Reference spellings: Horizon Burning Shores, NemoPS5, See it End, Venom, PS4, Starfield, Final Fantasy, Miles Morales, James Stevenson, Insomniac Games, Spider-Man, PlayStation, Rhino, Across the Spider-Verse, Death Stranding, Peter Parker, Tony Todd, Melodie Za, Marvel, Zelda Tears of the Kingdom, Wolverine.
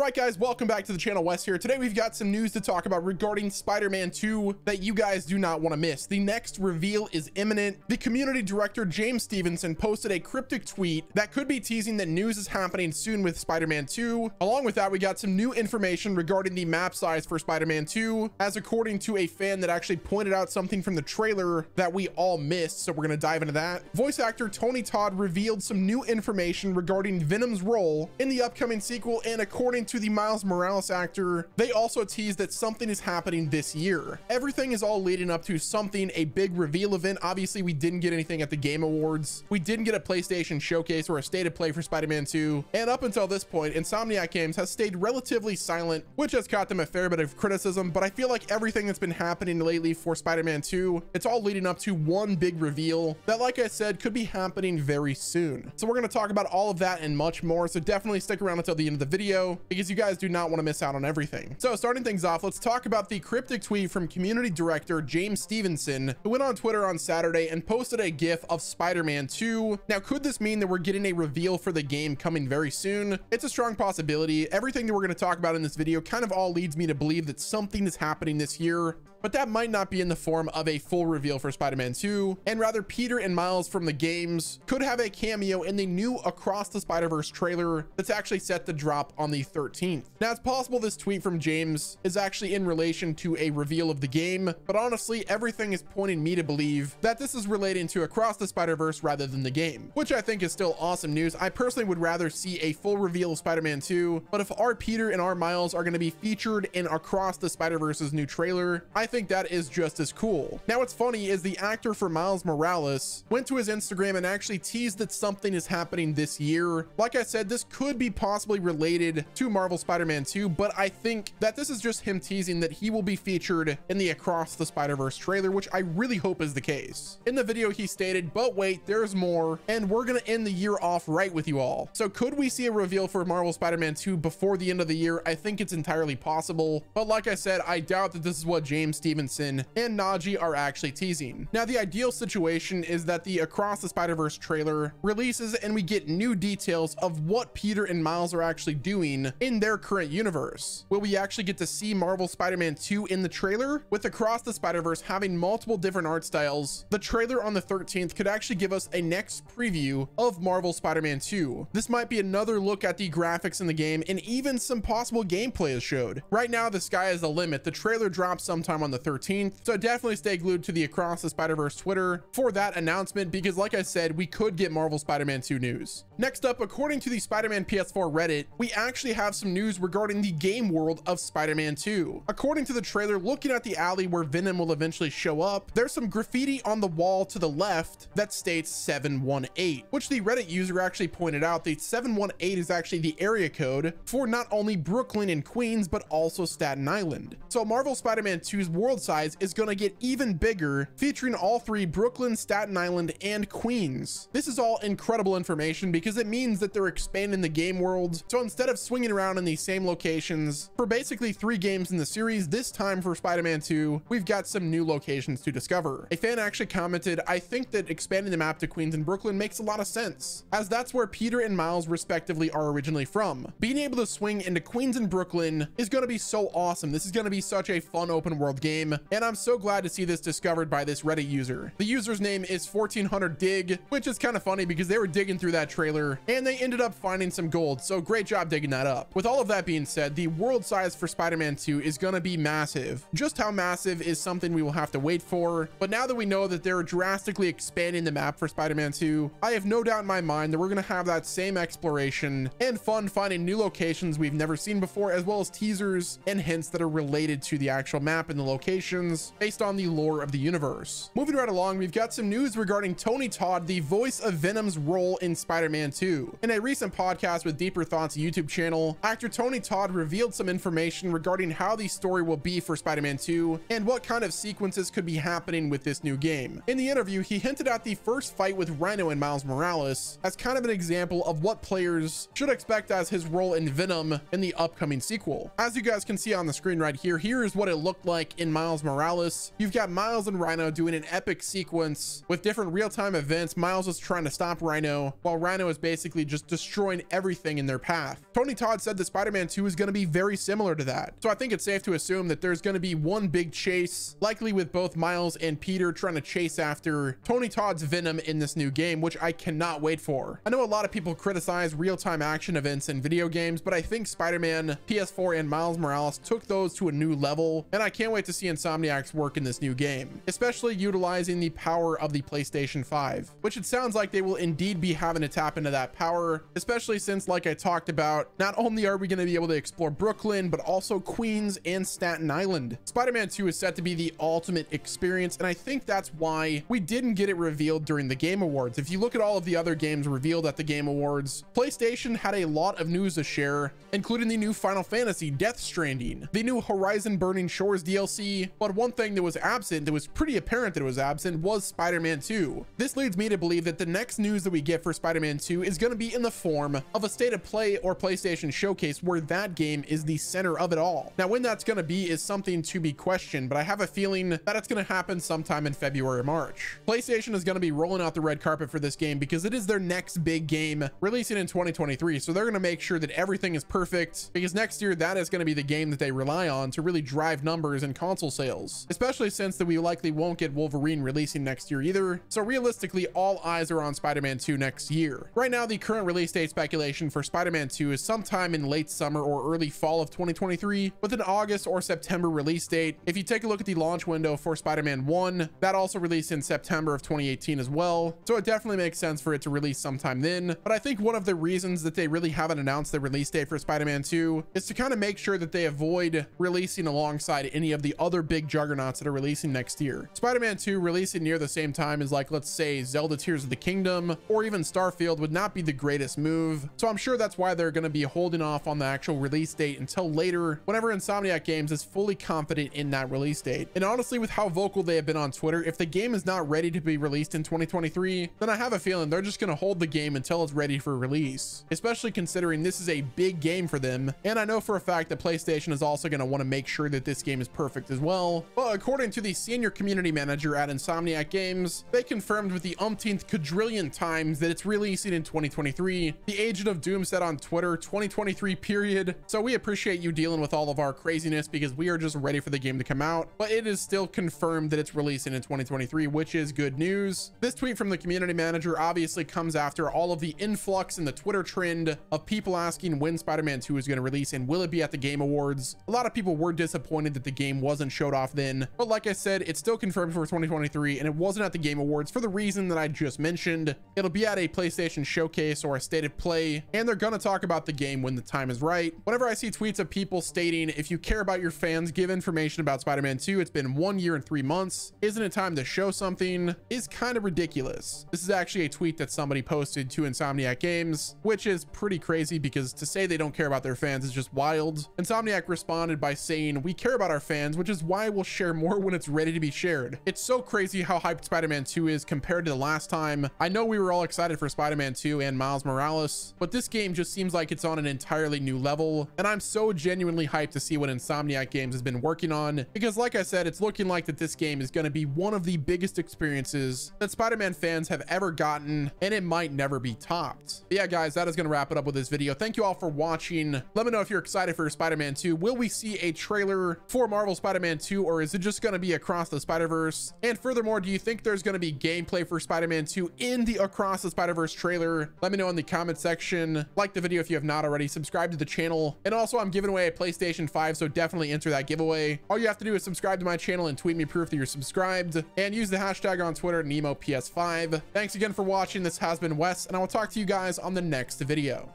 All right, guys, welcome back to the channel. Wes here. Today we've got some news to talk about regarding Spider-Man 2 that you guys do not want to miss. The next reveal is imminent. The community director James Stevenson posted a cryptic tweet that could be teasing that news is happening soon with Spider-Man 2. Along with that, we got some new information regarding the map size for Spider-Man 2, as according to a fan that actually pointed out something from the trailer that we all missed, so we're going to dive into that. Voice actor Tony Todd revealed some new information regarding Venom's role in the upcoming sequel, and according to the Miles Morales actor, they also teased that something is happening this year. Everything is all leading up to something, a big reveal event. Obviously, we didn't get anything at the Game Awards. We didn't get a PlayStation showcase or a state of play for Spider-Man 2. And up until this point, Insomniac Games has stayed relatively silent, which has caught them a fair bit of criticism. But I feel like everything that's been happening lately for Spider-Man 2, it's all leading up to one big reveal that, like I said, could be happening very soon. So we're going to talk about all of that and much more. So definitely stick around until the end of the video, because you guys do not want to miss out on everything. So starting things off, let's talk about the cryptic tweet from community director James Stevenson, who went on Twitter on Saturday and posted a GIF of Spider-Man 2. Now, could this mean that we're getting a reveal for the game coming very soon? It's a strong possibility. Everything that we're going to talk about in this video kind of all leads me to believe that something is happening this year, but that might not be in the form of a full reveal for Spider-Man 2, and rather Peter and Miles from the games could have a cameo in the new Across the Spider-Verse trailer that's actually set to drop on the 13th. Now, it's possible this tweet from James is actually in relation to a reveal of the game, but honestly, everything is pointing me to believe that this is relating to Across the Spider-Verse rather than the game, which I think is still awesome news. I personally would rather see a full reveal of Spider-Man 2, but if our Peter and our Miles are going to be featured in Across the Spider-Verse's new trailer, I think that is just as cool. Now, what's funny is the actor for Miles Morales went to his Instagram and actually teased that something is happening this year. Like I said, this could be possibly related to Marvel Spider-Man 2, but I think that this is just him teasing that he will be featured in the Across the Spider-Verse trailer, which I really hope is the case. In the video, he stated, "But wait, there's more, and we're gonna end the year off right with you all." So could we see a reveal for Marvel Spider-Man 2 before the end of the year? I think it's entirely possible, but like I said, I doubt that this is what James Stevenson and Naji are actually teasing. Now, the ideal situation is that the Across the Spider-Verse trailer releases and we get new details of what Peter and Miles are actually doing in their current universe. Will we actually get to see Marvel Spider-Man 2 in the trailer? With Across the Spider-Verse having multiple different art styles, the trailer on the 13th could actually give us a next preview of Marvel Spider-Man 2. This might be another look at the graphics in the game, and even some possible gameplay is showed. Right now, the sky is the limit. The trailer drops sometime on the 13th, so definitely stay glued to the Across the Spider-Verse Twitter for that announcement, because like I said, we could get Marvel Spider-Man 2 news. Next up, according to the Spider-Man PS4 Reddit, we actually have some news regarding the game world of Spider-Man 2. According to the trailer, looking at the alley where Venom will eventually show up, there's some graffiti on the wall to the left that states 718, which the Reddit user actually pointed out that 718 is actually the area code for not only Brooklyn and Queens, but also Staten Island. So Marvel Spider-Man 2's world size is going to get even bigger, featuring all three: Brooklyn, Staten Island, and Queens. This is all incredible information because it means that they're expanding the game world. So instead of swinging around in these same locations for basically three games in the series, this time for Spider-Man 2, we've got some new locations to discover. A fan actually commented, "I think that expanding the map to Queens and Brooklyn makes a lot of sense, as that's where Peter and Miles respectively are originally from. Being able to swing into Queens and Brooklyn is going to be so awesome. This is going to be such a fun open world game, and I'm so glad to see this discovered by this Reddit user." The user's name is 1400dig, which is kind of funny because they were digging through that trailer and they ended up finding some gold, so great job digging that up. With all of that being said, the world size for Spider-Man 2 is going to be massive. Just how massive is something we will have to wait for, but now that we know that they're drastically expanding the map for Spider-Man 2, I have no doubt in my mind that we're going to have that same exploration and fun finding new locations we've never seen before, as well as teasers and hints that are related to the actual map and the locations based on the lore of the universe. Moving right along, we've got some news regarding Tony Todd, the voice of Venom's role in Spider-Man 2. In a recent podcast with Deeper Thoughts YouTube channel, actor Tony Todd revealed some information regarding how the story will be for Spider-Man 2 and what kind of sequences could be happening with this new game. In the interview, he hinted at the first fight with Rhino and Miles Morales as kind of an example of what players should expect as his role in Venom in the upcoming sequel. As you guys can see on the screen right here, here is what it looked like in Miles Morales. You've got Miles and Rhino doing an epic sequence with different real-time events. Miles is trying to stop Rhino, while Rhino is basically just destroying everything in their path. Tony Todd said said that Spider-Man 2 is going to be very similar to that. So I think it's safe to assume that there's going to be one big chase, likely with both Miles and Peter trying to chase after Tony Todd's Venom in this new game, which I cannot wait for. I know a lot of people criticize real-time action events in video games, but I think Spider-Man, PS4, and Miles Morales took those to a new level, and I can't wait to see Insomniac's work in this new game, especially utilizing the power of the PlayStation 5, which it sounds like they will indeed be having to tap into that power, especially since, like I talked about, not only are we going to be able to explore Brooklyn, but also Queens and Staten Island. Spider-Man 2 is set to be the ultimate experience, and I think that's why we didn't get it revealed during the Game Awards. If you look at all of the other games revealed at the Game Awards, PlayStation had a lot of news to share, including the new Final Fantasy, Death Stranding, the new Horizon Burning Shores DLC, but one thing that was absent, that was pretty apparent that it was absent, was Spider-Man 2. This leads me to believe that the next news that we get for Spider-Man 2 is going to be in the form of a state of play or PlayStation showcase where that game is the center of it all. Now, when that's going to be is something to be questioned, but I have a feeling that it's going to happen sometime in February or March. PlayStation is going to be rolling out the red carpet for this game because it is their next big game, releasing in 2023. So they're going to make sure that everything is perfect, because next year that is going to be the game that they rely on to really drive numbers and console sales, especially since that we likely won't get Wolverine releasing next year either. So realistically, all eyes are on Spider-Man 2 next year. Right now, the current release date speculation for Spider-Man 2 is sometime in late summer or early fall of 2023, with an August or September release date. If you take a look at the launch window for Spider-Man 1, that also released in September of 2018 as well. So it definitely makes sense for it to release sometime then. But I think one of the reasons that they really haven't announced the release date for Spider-Man 2 is to kind of make sure that they avoid releasing alongside any of the other big juggernauts that are releasing next year. Spider-Man 2 releasing near the same time as, like, let's say Zelda Tears of the Kingdom or even Starfield would not be the greatest move. So I'm sure that's why they're going to be holding off on the actual release date until later, whenever Insomniac Games is fully confident in that release date. And honestly, with how vocal they have been on Twitter, if the game is not ready to be released in 2023, then I have a feeling they're just going to hold the game until it's ready for release, especially considering this is a big game for them. And I know for a fact that PlayStation is also going to want to make sure that this game is perfect as well. But according to the senior community manager at Insomniac Games, they confirmed with the umpteenth quadrillion times that it's releasing in 2023. The Agent of Doom said on Twitter, 2023 period. So we appreciate you dealing with all of our craziness because we are just ready for the game to come out, but it is still confirmed that it's releasing in 2023, which is good news. This tweet from the community manager obviously comes after all of the influx in the Twitter trend of people asking when Spider-Man 2 is going to release and will it be at the Game Awards. A lot of people were disappointed that the game wasn't showed off then, but like I said, it's still confirmed for 2023 and it wasn't at the Game Awards for the reason that I just mentioned. It'll be at a PlayStation showcase or a state of play, and they're going to talk about the game when the time is right. Whenever I see tweets of people stating, if you care about your fans, give information about Spider-Man 2. It's been 1 year and 3 months. Isn't it time to show something? Is kind of ridiculous. This is actually a tweet that somebody posted to Insomniac Games, which is pretty crazy because to say they don't care about their fans is just wild. Insomniac responded by saying, we care about our fans, which is why we'll share more when it's ready to be shared. It's so crazy how hyped Spider-Man 2 is compared to the last time. I know we were all excited for Spider-Man 2 and Miles Morales, but this game just seems like it's on an entirely new level. And I'm so genuinely hyped to see what Insomniac Games has been working on, because like I said, it's looking like that this game is going to be one of the biggest experiences that Spider-Man fans have ever gotten, and it might never be topped. But yeah, guys, that is going to wrap it up with this video. Thank you all for watching. Let me know if you're excited for Spider-Man 2. Will we see a trailer for Marvel Spider-Man 2, or is it just going to be Across the Spider-Verse? And furthermore, do you think there's going to be gameplay for Spider-Man 2 in the Across the Spider-Verse trailer? Let me know in the comment section. Like the video if you have not already, subscribe to the channel, and also I'm giving away a PlayStation 5, so definitely enter that giveaway. All you have to do is subscribe to my channel and tweet me proof that you're subscribed, and use the hashtag on Twitter, NemoPS5. Thanks again for watching. This has been Wes, and I will talk to you guys on the next video.